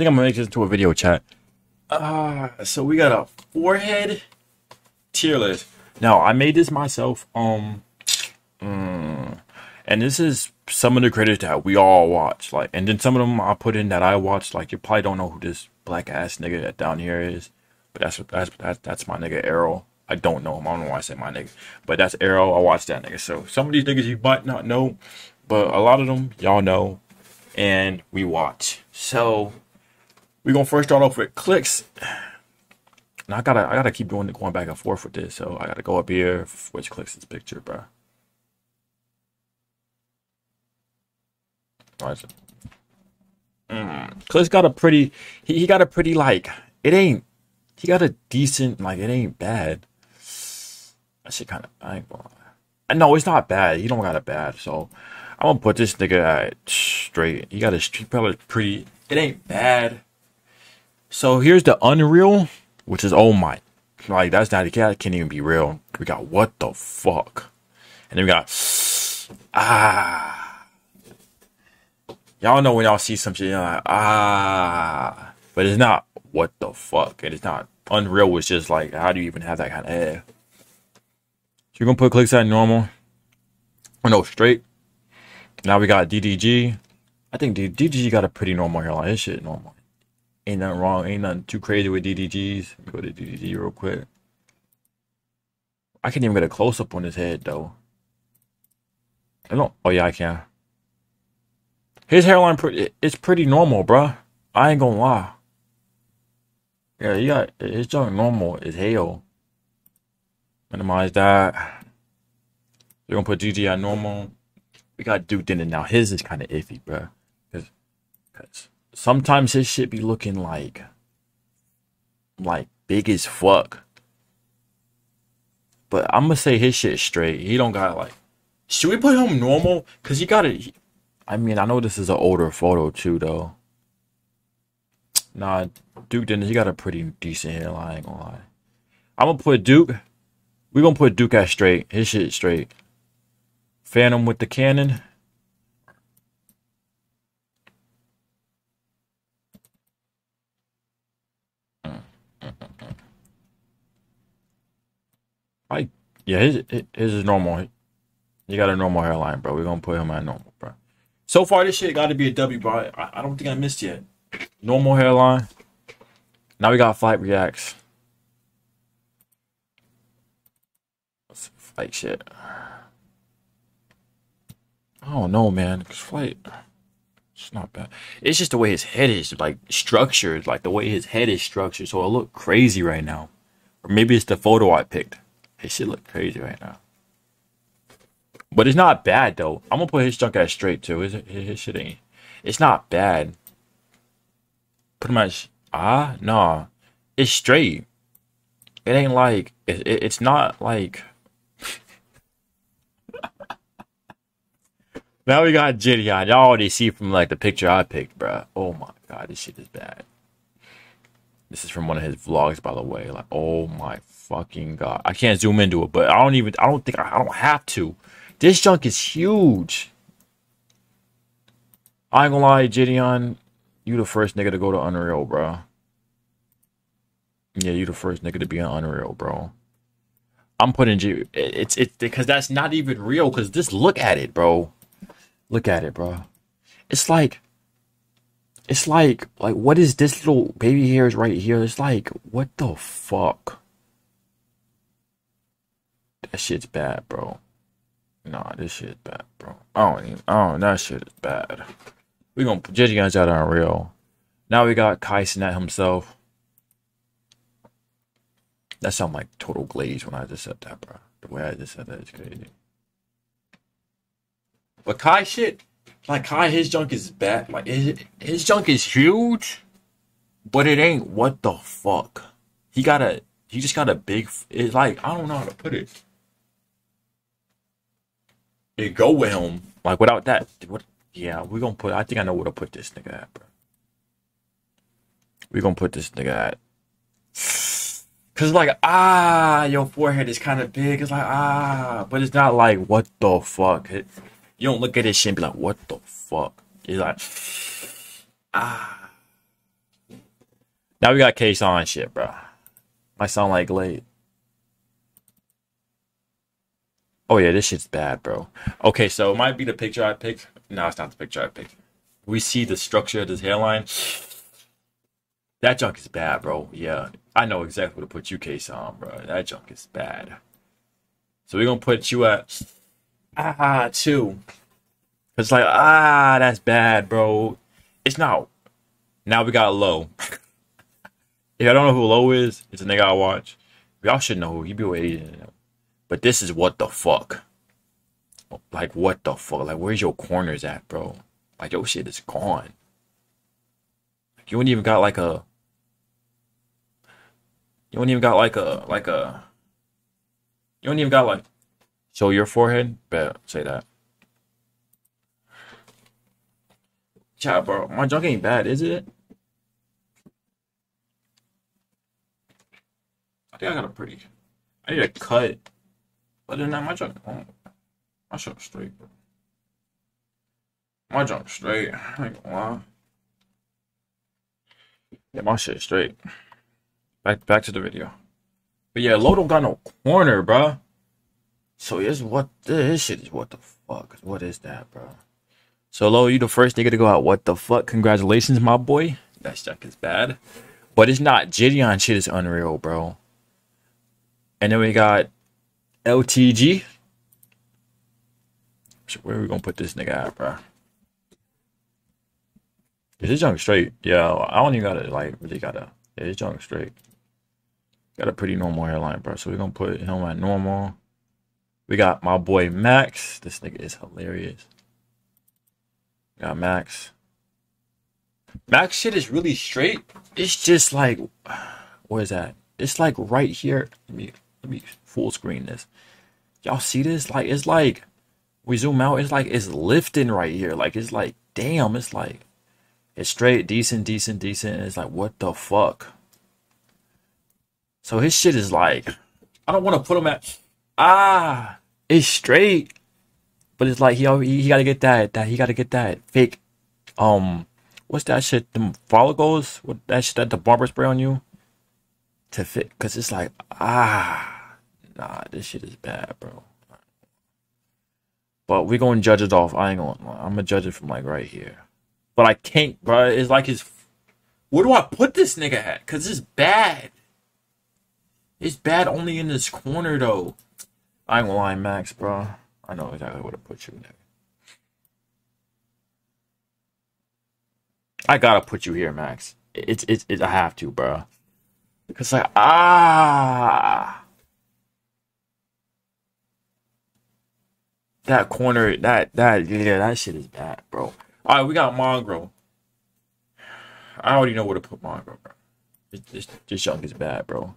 think I'm gonna make this into a video, chat. So we got a forehead tier list. Now, I made this myself, and this is some of the creators that we all watch, like, and then some of them I put in that I watch, like, you probably don't know who this black ass nigga that down here is, but that's my nigga Errol. I don't know him, I don't know why I say my nigga, but that's Errol, I watch that nigga. So some of these niggas you might not know, but a lot of them y'all know, and we watch. So we're gonna first start off with Clix. And I gotta keep doing it, going back and forth with this. So I gotta go up here, which Clix this picture, bro. Clix got a pretty, he got a pretty, like, it ain't, he got a decent, like, it ain't bad. That shit kind of, I ain't gonna lie. No, it's not bad. He don't got it bad. So I'm gonna put this nigga at straight. He got a street probably pretty, it ain't bad. So here's the Unreal, which is oh my, like, that's not, that can't even be real. We got what the fuck, and then we got ah. Y'all know when y'all see some shit, you're like ah, but it's not what the fuck, and it's not Unreal. It's just like, how do you even have that kind of air? So you're gonna put Clix at normal, or no, straight. Now we got DDG. I think DDG got a pretty normal hairline. This shit normal. Ain't nothing wrong. Ain't nothing too crazy with DDGs. Let me go to DDG real quick. I can't even get a close-up on his head, though. I don't. Oh, yeah, I can. His hairline, it's pretty normal, bruh. I ain't gonna lie. Yeah, he got... His junk normal is hell. Minimize that. You're gonna put DG at normal. We got Duke Dennis now. His is kind of iffy, bro. Cause sometimes his shit be looking like big as fuck. But I'm gonna say his shit straight. He don't got like. Should we put him normal? Cause he got it. I mean, I know this is an older photo too, though. Nah, Duke Dennis, he got a pretty decent hairline. I ain't gonna lie. I'm gonna put Duke. We gonna put Duke at straight. His shit straight. Phantom with the cannon. Yeah, his is normal. You got a normal hairline, bro. We're gonna put him at normal, bro. So far, this shit got to be a W, bro. I don't think I missed yet. Normal hairline. Now we got Flight Reacts. What's Flight shit? I don't know, man. Cause Flight, it's not bad. It's just the way his head is like structured, like the way his head is structured. So it look crazy right now, or maybe it's the photo I picked. His shit look crazy right now, but it's not bad though. I'm gonna put his junk ass straight too. His shit ain't. It's not bad. Pretty much. Ah, nah. It's straight. It ain't like. It's not like. Now we got JiDion. Y'all already see from like the picture I picked, bruh. Oh my god, this shit is bad. This is from one of his vlogs, by the way. Like, oh my fucking god. I can't zoom into it, but I don't have to. This junk is huge. I ain't gonna lie, JiDion, you the first nigga to go to Unreal, bruh. Yeah, you the first nigga to be on Unreal, bro. I'm putting G, it's because that's not even real, because just look at it, bro. Look at it, bro. It's like, what is this little baby hairs right here? It's like, what the fuck? That shit's bad, bro. Nah, this shit's bad, bro. That shit is bad. We're gonna judge you guys out on Unreal. Now we got Kai Cenat himself. That sound like total glaze when I just said that, bro. The way I just said that is crazy. But Kai shit, like Kai, his junk is bad. Like his junk is huge, but it ain't what the fuck. He just got a big. It's like I don't know how to put it. It go with him. Like without that, what? Yeah, we're gonna put. I think I know where to put this nigga at, bro. We're gonna put this nigga at. Cause like ah, your forehead is kind of big. It's like ah, but it's not like what the fuck. You don't look at this shit and be like, what the fuck? It's like, ah. Now we got K-son shit, bro. Might sound like late. Oh yeah, this shit's bad, bro. Okay, so it might be the picture I picked. No, it's not the picture I picked. We see the structure of this hairline. That junk is bad, bro. Yeah, I know exactly where to put you, K-son, bro. That junk is bad. So we're gonna put you at two. It's like, that's bad, bro. It's not. Now we got Low. If I don't know who Low is, it's a nigga I watch. Y'all should know who he be waiting. But this is what the fuck. Like, what the fuck? Like, where's your corners at, bro? Like, your shit is gone. Like, you ain't even got like a. You ain't even got like a. Like a. You ain't even got like. Show your forehead? Bet. Say that. Chat, bro, my junk ain't bad, is it? I think I got a pretty. I need a cut. But then my junk, my junk straight, bro. My junk straight. I ain't gonna lie. Yeah, my shit straight. Back to the video. But yeah, Low don't got no corner, bro. So here's what this shit is. What the fuck? What is that, bro? So, Low, you the first nigga to go out. What the fuck? Congratulations, my boy. That junk is bad. But it's not. JiDion shit is unreal, bro. And then we got LTG. So where are we going to put this nigga at, bro? Is this junk straight? Yeah, I don't even got to, like, really got to. Yeah, this junk straight. Got a pretty normal hairline, bro. So, we're going to put him at normal. We got my boy Max. This nigga is hilarious. Got Max. Max shit is really straight. It's just like, what is that? It's like right here. Let me full screen this. Y'all see this? Like, it's like we zoom out. It's like it's lifting right here. Like, it's like, damn. It's like it's straight, decent. And it's like, what the fuck? So his shit is like, I don't want to put him at. It's straight. But it's like he gotta get that he gotta get that fake, what's that shit? Them follicles? What that shit that the barber spray on you to fit? Cause it's like nah, this shit is bad, bro. But we gonna judge it off. I ain't gonna. I'm gonna judge it from like right here. But I can't, bro. It's like his. Where do I put this nigga at? Cause it's bad. It's bad only in this corner though. I ain't gonna lie, Max, bro. I know exactly where to put you there. I gotta put you here, Max. I have to, bro. Because like that corner, that shit is bad, bro. Alright, we got Mongraal. I already know where to put Mongraal, bro. This junk is bad, bro.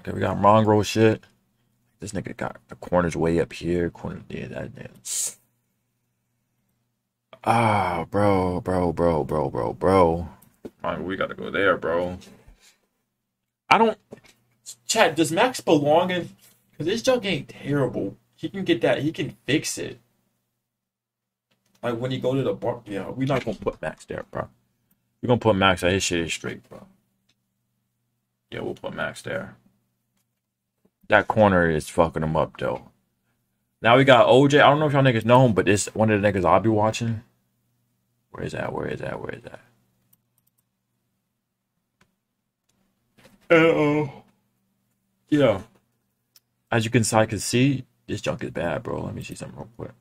Okay, we got Mongraal shit. This nigga got the corners way up here. Corner, yeah, that. Bro. All right, we gotta go there, bro. I don't. Chad, does Max belong in? Cause this junk ain't terrible. He can get that. He can fix it. Like when he go to the bar. Yeah, we not gonna put Max there, bro. We gonna put Max. His shit is straight, bro. Yeah, we'll put Max there. That corner is fucking him up, though. Now we got OJ. I don't know if y'all niggas know him, but it's one of the niggas I'll be watching. Where is that? Uh-oh. Yeah. As you can see, I can see this junk is bad, bro. Let me see something real quick.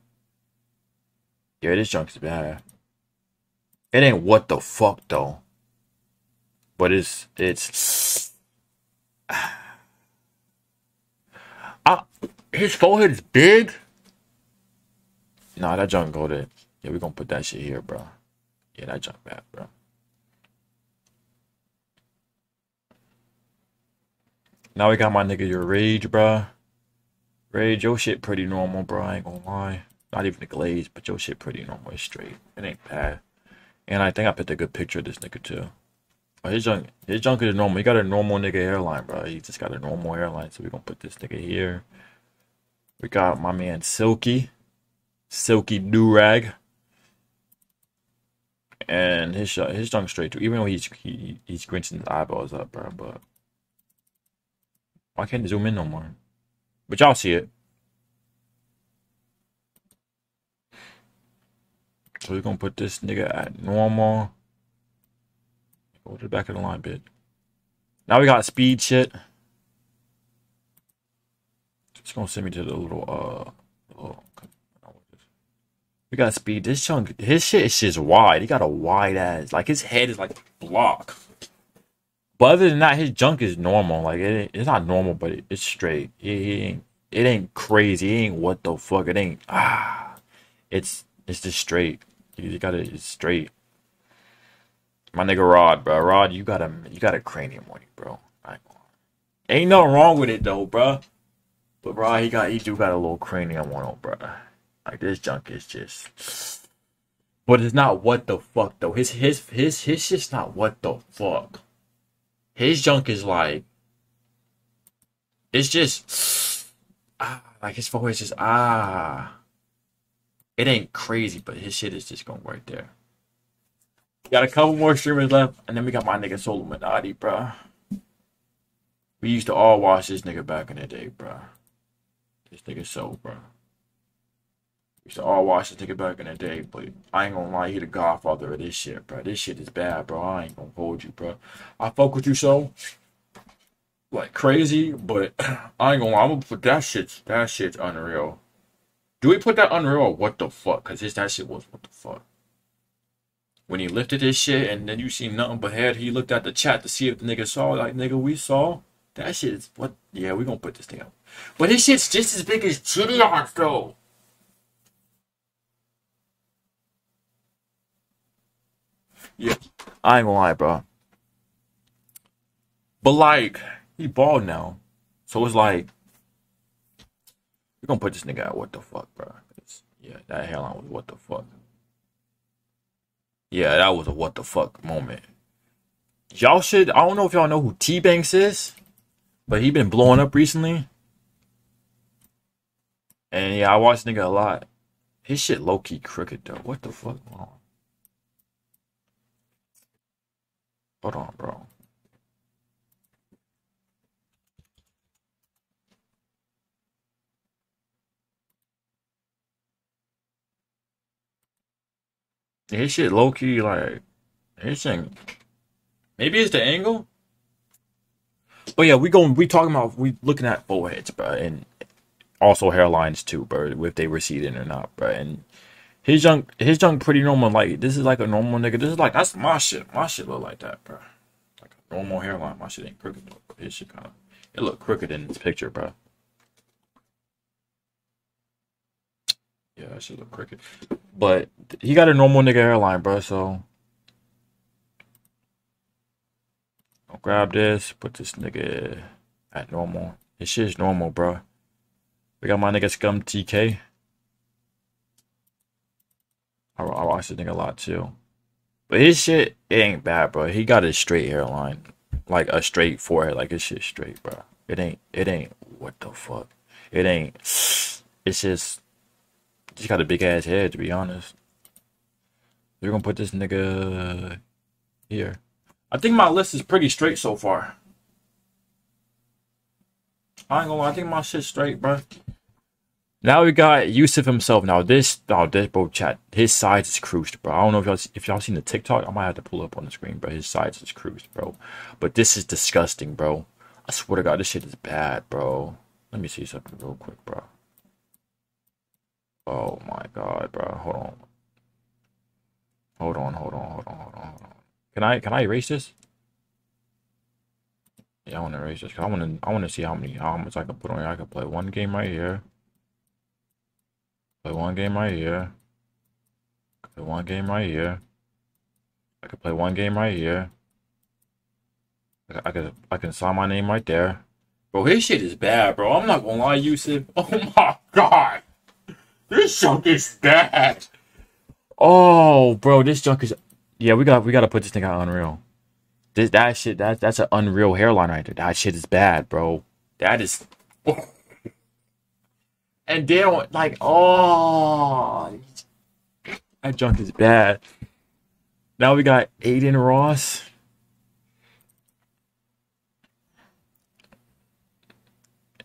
Yeah, this junk is bad. It ain't what the fuck, though. But it's... His forehead is big. Nah, that junk go there. Yeah, we gonna put that shit here, bro. Yeah, that junk bad, bro. Now we got my nigga YourRage, bro. Rage, your shit pretty normal, bro. I ain't gonna lie. Not even the glaze, but your shit pretty normal. It's straight. It ain't bad. And I think I picked a good picture of this nigga too. But his junk is normal. He got a normal nigga hairline, bro. He just got a normal hairline, so we gonna put this nigga here. We got my man Silky do rag, and his shot, his tongue straight too. Even though he's squinting his eyeballs up, bro. But why can't it zoom in no more? But y'all see it. So we're gonna put this nigga at normal. Go to the back of the line, bitch. Now we got speed shit. It's gonna send me to the little we got speed. This chunk, his shit is just wide. He got a wide ass. Like his head is like a block. But other than that, his junk is normal. Like it's not normal, but it's straight. It ain't crazy. It ain't what the fuck. It ain't it's just straight. You got it straight. My nigga Rod, bro. Rod, you got a cranium on you, bro. Ain't nothing wrong with it though, bro. But bro, he do got a little cranium on him, bro. Like this junk is just, but it's not what the fuck though. His shit's not what the fuck. His junk is like, it's just like his forehead's just It ain't crazy, but his shit is just going right there. Got a couple more streamers left, and then we got my nigga Solluminati, bro. We used to all watch this nigga back in the day, bro. This nigga so, bro. We used to all watch this nigga back in the day, but I ain't gonna lie, he the godfather of this shit, bro. This shit is bad, bro. I ain't gonna hold you, bro. I fuck with you so, like, crazy, but I ain't gonna lie. I'm gonna put that shit's unreal. Do we put that unreal or what the fuck? Because that shit was what the fuck. When he lifted his shit and then you see nothing but head, he looked at the chat to see if the nigga saw. Like, nigga, we saw. That shit is what? Yeah, we gonna put this thing up. But his shit's just as big as JiDion, though. Yeah, I ain't gonna lie, bro. But, like, he bald now. So it's like, we're gonna put this nigga out. What the fuck, bro? Yeah, that hairline was what the fuck. Yeah, that was a what the fuck moment. Y'all should, I don't know if y'all know who Tbvnks is, but he been blowing up recently. And yeah, I watch this nigga a lot. His shit low key crooked though. What the fuck? Hold on, bro. His shit low key, like, his thing. Maybe it's the angle. But yeah, we looking at foreheads, bro, and also hairlines too, bro, if they receding or not, bro. And his junk pretty normal. Like this is like a normal nigga. This is like that's my shit. My shit look like that, bro. Like a normal hairline. My shit ain't crooked though. His shit kind of it look crooked in this picture, bro. Yeah, that shit look crooked. But he got a normal nigga hairline, bro, so. I'll grab this, put this nigga at normal. This shit is normal, bro. We got my nigga Scum TK. I watch this nigga a lot, too. But his shit, it ain't bad, bro. He got a straight hairline. Like, a straight forehead. Like, his shit's straight, bro. It ain't, what the fuck? It ain't, it's just. He's got a big ass head, to be honest. We're gonna put this nigga here. I think my list is pretty straight so far. I ain't gonna lie, I think my shit's straight, bro. Now we got Yusuf himself. Now this bro, chat. His sides is cruised, bro. I don't know if y'all seen the TikTok. I might have to pull up on the screen, bro. His sides is cruised, bro. But this is disgusting, bro. I swear to God, this shit is bad, bro. Let me see something real quick, bro. Oh my God, bro! Hold on. Can I erase this? Yeah, I want to erase this. I want to see how much I can put on here. I can play one game right here. Play one game right here. Play one game right here. I can play one game right here. I can sign my name right there. Bro, his shit is bad, bro. I'm not gonna lie, Yusuf. Oh my God. This junk is bad. Oh, bro, this junk is. Yeah, we gotta put this thing on unreal. That's an unreal hairline right there. That shit is bad, bro. That is. And they don't like. Oh, that junk is bad. Now we got Adin Ross.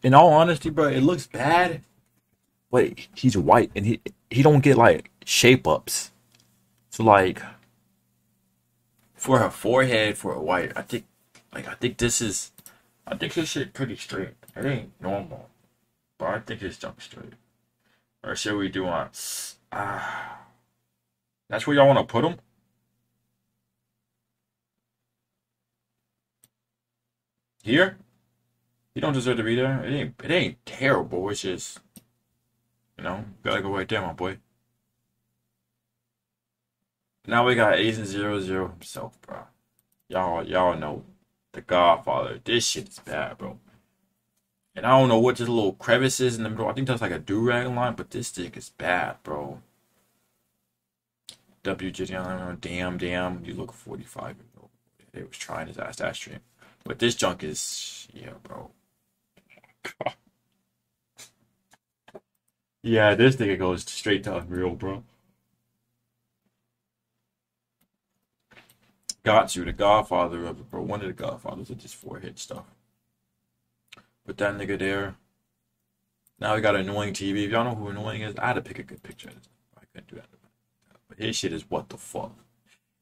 In all honesty, bro, it looks bad, but he's white and he don't get like shape ups. So like for her forehead for a white, I think this shit pretty straight. It ain't normal, but I think it's jump straight. Or should we do on? That's where y'all want to put him. Here. You don't deserve to be there. It ain't terrible. It's just, you know, gotta go right there, my boy. Now we got Asian 00 himself, bro. Y'all know the Godfather. This shit is bad, bro. And I don't know what this little crevice is in the middle. I think that's like a do-rag line, but this dick is bad, bro. WJiDion, damn, you look 45. They was trying his ass that stream, but this junk is, yeah, bro. God. Yeah, this nigga goes straight to unreal, bro. Got you, the Godfather of it, bro. One of the Godfathers of this forehead stuff. Put that nigga there. Now we got annoying TV. If y'all know who annoying is, I had to pick a good picture of this. I couldn't do that. But his shit is what the fuck.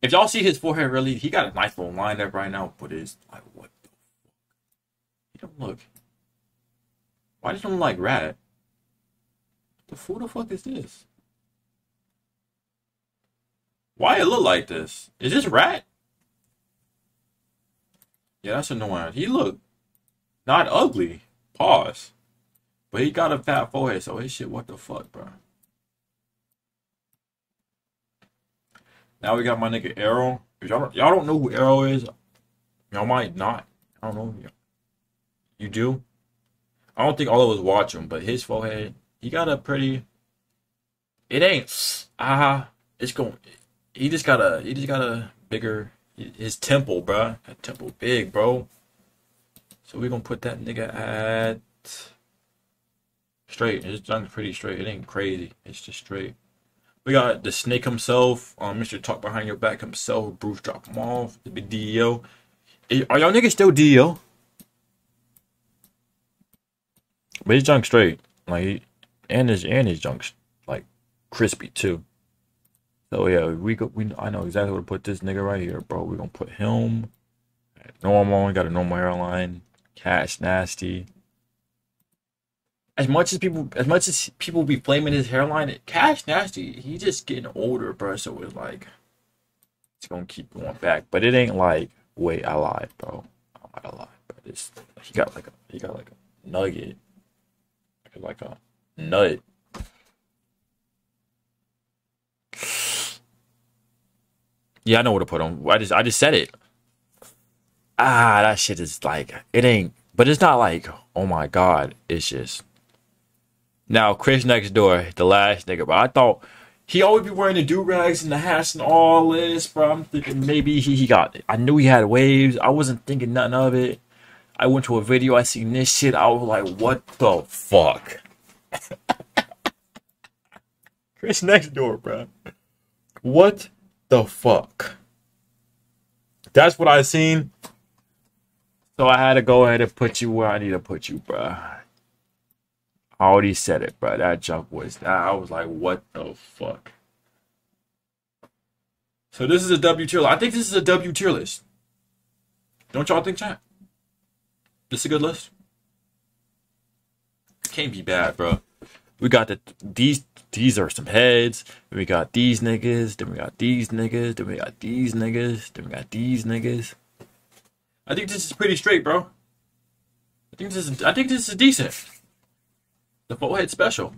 If y'all see his forehead, really, he got a nice little line up right now, but it's like, what the fuck? He don't look. Why does he look like rat? Who the fuck is this? Why it look like this? Is this rat? Yeah, that's annoying. He look not ugly. Pause. But he got a fat forehead, so his shit, what the fuck, bro? Now we got my nigga Errol. Y'all don't know who Errol is. Y'all might not. I don't know. You do? I don't think all of us watch him, but his forehead, he got a pretty. It ain't. It's going. He just got a bigger. His temple, bro. That temple big, bro. So we gonna put that nigga at straight. His junk's pretty straight. It ain't crazy. It's just straight. We got the snake himself, Mr. Talk Behind Your Back himself, Bruce Drop Him Off, the big DEO. Are y'all niggas still DEO? But his junk straight, like, and his junk's like crispy too. So yeah, I know exactly where to put this nigga right here, bro. We gonna put him normal. We got a normal hairline, cash nasty. As much as people be flaming his hairline, Cash Nasty, he just getting older, bro. So it's like, it's gonna keep going back, but it ain't like, wait, I lied, bro. I'm not gonna lie, bro. This, he got like a nugget, like a nut. Yeah, I know where to put him. I just said it. That shit is like, it ain't, but it's not like, oh my god, it's just. Now, ChrisNxtDoor, the last nigga, bro. I thought he always be wearing the do-rags and the hats and all this, bro. I'm thinking maybe he got it. I knew he had waves. I wasn't thinking nothing of it. I went to a video. I seen this shit. I was like, what the fuck? ChrisNxtDoor, bro. What the fuck? That's what I seen. So I had to go ahead and put you where I need to put you, bro. I already said it, bro. That junk was. I was like, what the fuck? So this is a W tier list. I think this is a W tier list. Don't y'all think, chat? This is a good list. Can't be bad, bro. We got these are some heads. Then we got these niggas. Then we got these niggas. Then we got these niggas. Then we got these niggas. I think this is pretty straight, bro. I think this is decent. The forehead special.